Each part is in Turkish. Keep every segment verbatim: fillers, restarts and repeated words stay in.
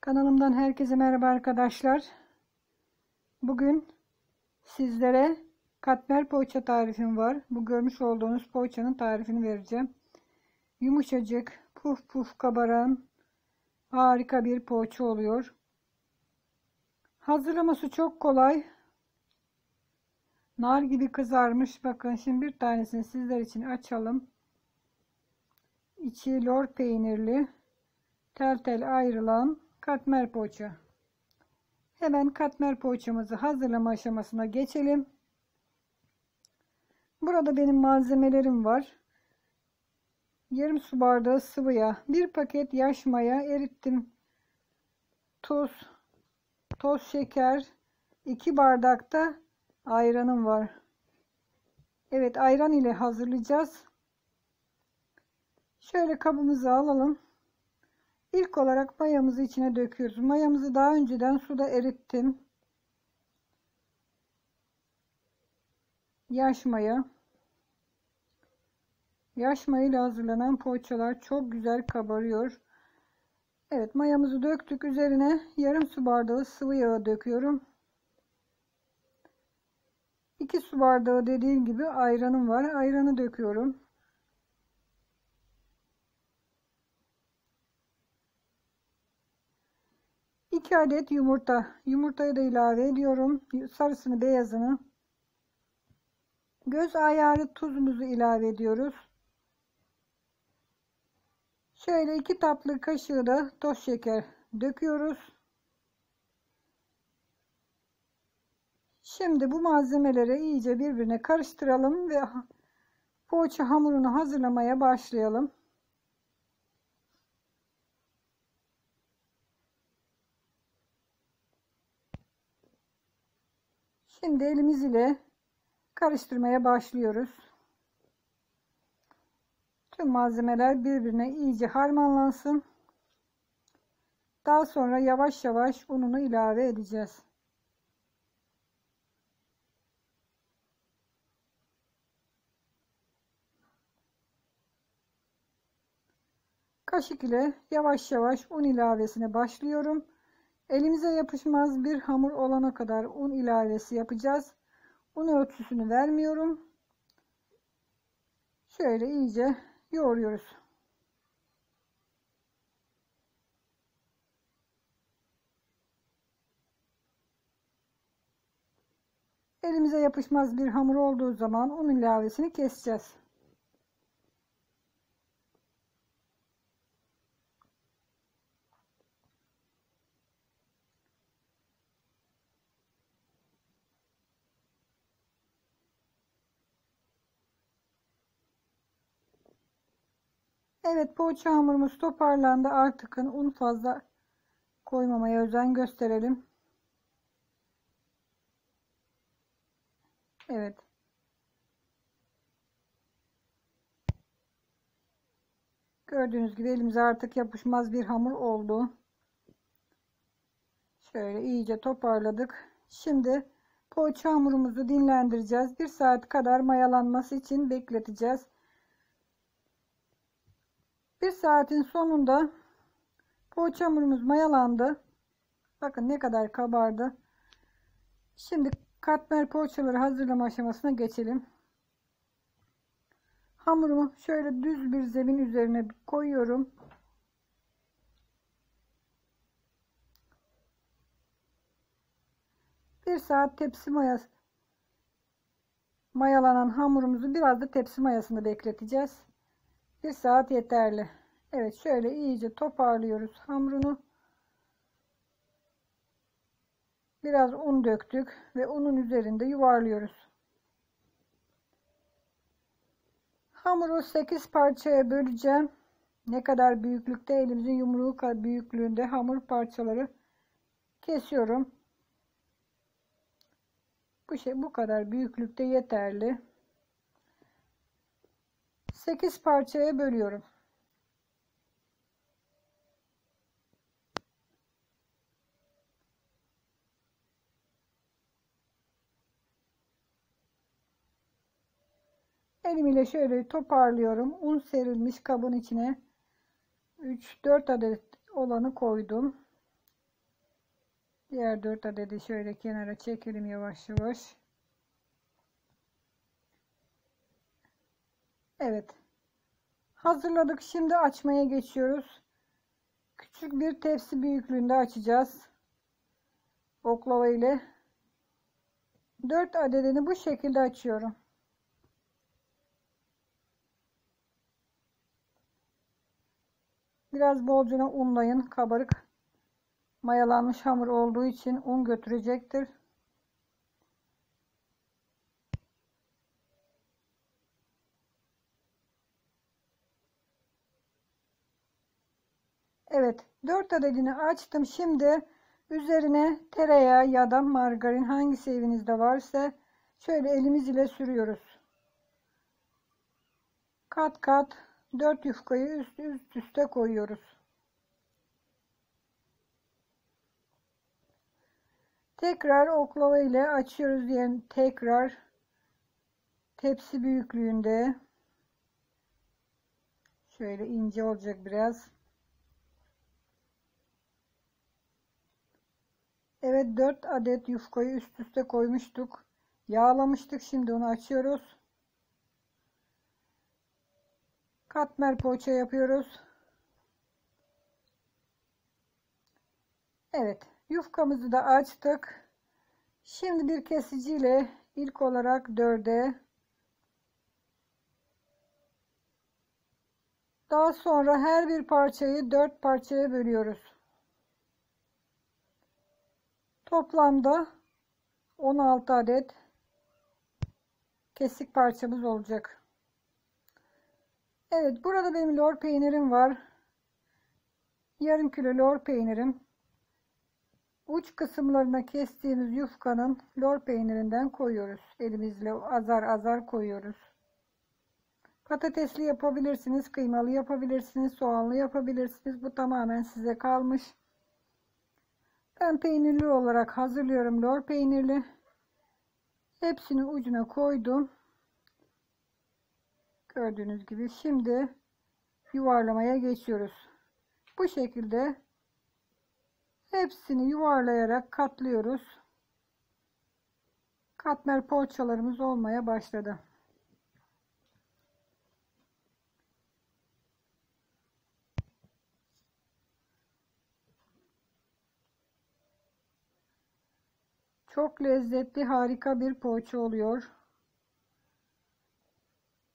Kanalımdan herkese merhaba arkadaşlar. Bugün sizlere katmer poğaça tarifim var. Bu görmüş olduğunuz poğaçanın tarifini vereceğim. Yumuşacık, puf puf kabaran harika bir poğaça oluyor. Hazırlaması çok kolay. Nar gibi kızarmış. Bakın şimdi bir tanesini sizler için açalım. İçi lor peynirli, tel tel ayrılan katmer poğaça. Hemen katmer poğaçamızı hazırlama aşamasına geçelim. Burada benim malzemelerim var. Yarım su bardağı sıvı yağ, bir paket yaş maya erittim, tuz, toz şeker, iki bardak da ayranım var. Evet, ayran ile hazırlayacağız. Şöyle kabımızı alalım. İlk olarak mayamızı içine döküyoruz. Mayamızı daha önceden suda erittim. Yaş maya. Yaş maya ile hazırlanan poğaçalar çok güzel kabarıyor. Evet, mayamızı döktük. Üzerine yarım su bardağı sıvı yağ döküyorum. iki su bardağı dediğim gibi ayranım var. Ayranı döküyorum. iki adet yumurta. Yumurtayı da ilave ediyorum. Sarısını, beyazını. Göz ayarı tuzumuzu ilave ediyoruz. Şöyle iki tatlı kaşığı da toz şeker döküyoruz. Şimdi bu malzemeleri iyice birbirine karıştıralım ve poğaça hamurunu hazırlamaya başlayalım. Şimdi elimiz ile karıştırmaya başlıyoruz. Tüm malzemeler birbirine iyice harmanlansın. Daha sonra yavaş yavaş ununu ilave edeceğiz. Kaşık ile yavaş yavaş un ilavesine başlıyorum. Elimize yapışmaz bir hamur olana kadar un ilavesi yapacağız. Un ölçüsünü vermiyorum. Şöyle iyice yoğuruyoruz. Elimize yapışmaz bir hamur olduğu zaman un ilavesini keseceğiz. Evet, poğaça hamurumuz toparlandı. Artık un fazla koymamaya özen gösterelim. Evet. Gördüğünüz gibi elimize artık yapışmaz bir hamur oldu. Şöyle iyice toparladık. Şimdi poğaça hamurumuzu dinlendireceğiz. Bir saat kadar mayalanması için bekleteceğiz. Bir saatin sonunda poğaça hamurumuz mayalandı. Bakın ne kadar kabardı. Şimdi katmer poğaçaları hazırlama aşamasına geçelim. Hamurumu şöyle düz bir zemin üzerine koyuyorum. Bir saat tepsi mayası mayalanan hamurumuzu biraz da tepsi mayasında bekleteceğiz. Bir saat yeterli. Evet, şöyle iyice toparlıyoruz hamurunu. Biraz un döktük ve unun üzerinde yuvarlıyoruz. Hamuru sekiz parçaya böleceğim. Ne kadar büyüklükte, elimizin yumruğu kadar büyüklüğünde hamur parçaları kesiyorum. Bu şey bu kadar büyüklükte yeterli. sekiz parçaya bölüyorum. Elim ile şöyle toparlıyorum. Un serilmiş kabın içine üç dört adet olanı koydum. Diğer dört adedi şöyle kenara çekelim yavaş yavaş. Evet. Hazırladık. Şimdi açmaya geçiyoruz. Küçük bir tepsi büyüklüğünde açacağız. Oklava ile. dört adedini bu şekilde açıyorum. Biraz bolcuna unlayın. Kabarık mayalanmış hamur olduğu için un götürecektir. Evet, dört adedini açtım. Şimdi üzerine tereyağı ya da margarin, hangisi evinizde varsa şöyle elimiz ile sürüyoruz. Kat kat dört yufkayı üst, üst üste koyuyoruz. Tekrar oklava ile açıyoruz. Yani tekrar tepsi büyüklüğünde. Şöyle ince olacak biraz. Evet, dört adet yufkayı üst üste koymuştuk. Yağlamıştık. Şimdi onu açıyoruz. Katmer poğaça yapıyoruz. Evet. Yufkamızı da açtık. Şimdi bir kesiciyle ilk olarak dörde, daha sonra her bir parçayı dört parçaya bölüyoruz. Toplamda on altı adet kesik parçamız olacak. Evet, burada benim lor peynirim var. Yarım kilo lor peynirim. Uç kısımlarına kestiğimiz yufkanın lor peynirinden koyuyoruz. Elimizle azar azar koyuyoruz. Patatesli yapabilirsiniz, kıymalı yapabilirsiniz, soğanlı yapabilirsiniz. Bu tamamen size kalmış. Ben peynirli olarak hazırlıyorum, lor peynirli. Hepsini ucuna koydum. Gördüğünüz gibi şimdi yuvarlamaya geçiyoruz. Bu şekilde hepsini yuvarlayarak katlıyoruz. Katmer poğaçalarımız olmaya başladı. Çok lezzetli, harika bir poğaça oluyor.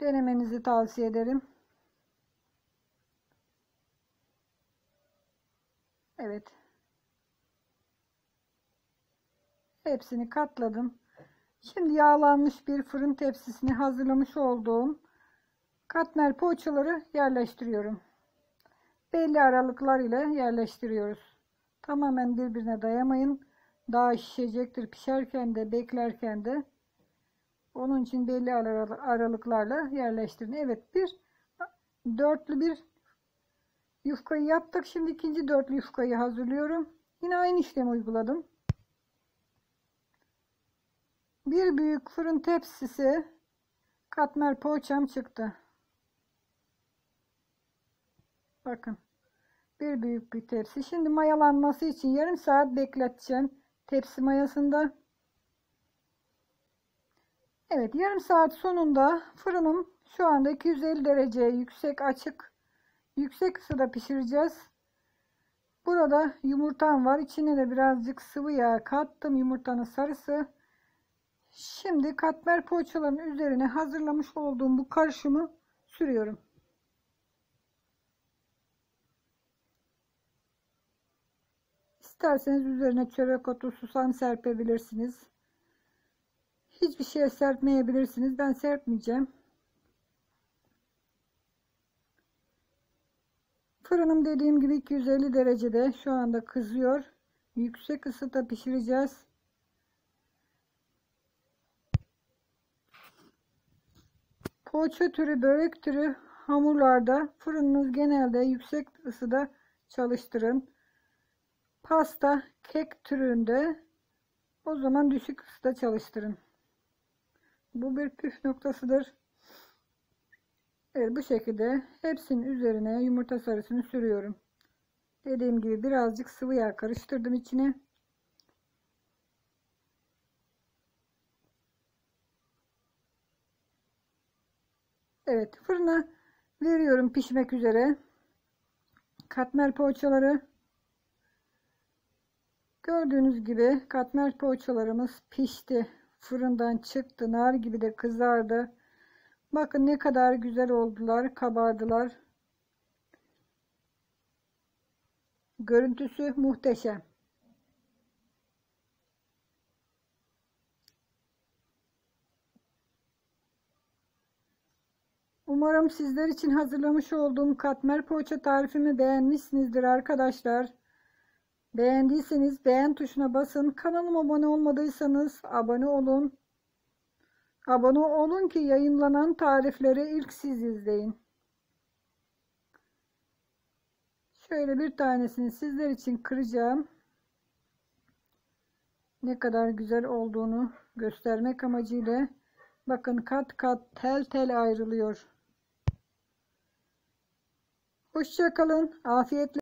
Denemenizi tavsiye ederim. Evet. Hepsini katladım. Şimdi yağlanmış bir fırın tepsisini hazırlamış olduğum katmer poğaçaları yerleştiriyorum. Belli aralıklar ile yerleştiriyoruz. Tamamen birbirine dayamayın. Daha şişecektir pişerken de beklerken de. Onun için belli aralıklarla yerleştirin. Evet, bir dörtlü bir yufkayı yaptık. Şimdi ikinci dörtlü yufkayı hazırlıyorum. Yine aynı işlemi uyguladım. Bir büyük fırın tepsisi katmer poğaçam çıktı. Bakın. Bir büyük bir tepsi. Şimdi mayalanması için yarım saat bekleteceğim. Tepsi mayasında. Evet, yarım saat sonunda fırınım şu anda iki yüz elli derece yüksek açık. Yüksek ısıda pişireceğiz. Burada yumurtam var. İçine de birazcık sıvı yağ kattım. Yumurtanın sarısı. Şimdi katmer poğaçaların üzerine hazırlamış olduğum bu karışımı sürüyorum. İsterseniz üzerine çörek otu, susam serpebilirsiniz. Hiçbir şeye serpmeyebilirsiniz. Ben serpmeyeceğim. Fırınım dediğim gibi iki yüz elli derecede şu anda kızıyor. Yüksek ısıda pişireceğiz. Poğaça türü, börek türü hamurlarda fırınınız genelde yüksek ısıda çalıştırın. Pasta, kek türünde o zaman düşük ısıda çalıştırın. Bu bir püf noktasıdır. Evet, bu şekilde hepsinin üzerine yumurta sarısını sürüyorum. Dediğim gibi birazcık sıvı yağ karıştırdım içine. Evet, fırına veriyorum pişmek üzere. Katmer poğaçaları. Gördüğünüz gibi katmer poğaçalarımız pişti. Fırından çıktı. Nar gibi de kızardı. Bakın ne kadar güzel oldular. Kabardılar. Görüntüsü muhteşem. Umarım sizler için hazırlamış olduğum katmer poğaça tarifimi beğenmişsinizdir arkadaşlar. Beğendiyseniz beğen tuşuna basın. Kanalıma abone olmadıysanız abone olun. Abone olun ki yayınlanan tarifleri ilk siz izleyin. Şöyle bir tanesini sizler için kıracağım. Ne kadar güzel olduğunu göstermek amacıyla. Bakın kat kat tel tel ayrılıyor. Hoşça kalın. Afiyetle.